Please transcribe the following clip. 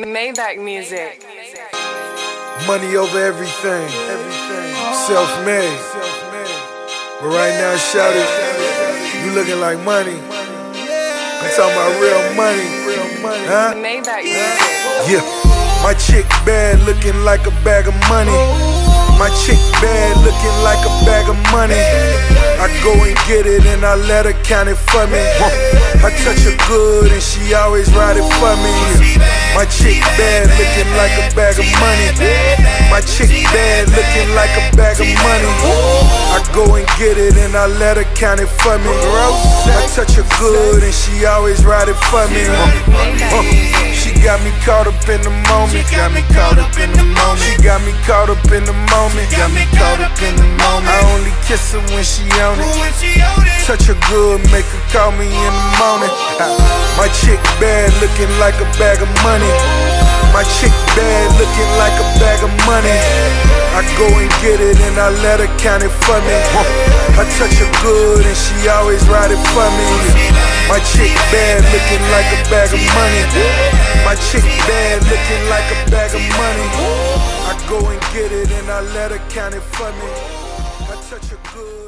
Maybach music. Money over everything. Self-made. But right now, shout it. You looking like money. I'm talking about real money. Huh? Maybach music. Yeah. My chick bad, looking like a bag of money. My chick bad, looking like a bag of money. I go and get it and I let her count it for me. I touch her good and she always ride it for me. My chick bad looking like a bag of money. My chick bad looking like a bag of money. I go and get it and I let her count it for me. I touch her good and she always ride it for me. She got me caught up in the moment. She got me caught up in the moment. She got me caught up in the moment. Got me caught up in the moment. I only kiss her when she on it. Touch her good, make her call me in the morning. My chick bad, looking like a bag of money. My chick bad, looking like a bag of money. I go and get it and I let her count it for me. I touch her good and she always ride it for me. My chick bad, looking like a bag of money. My chick bad, looking like a bag of money. I go and get it and I let her count it for me. I touch her good.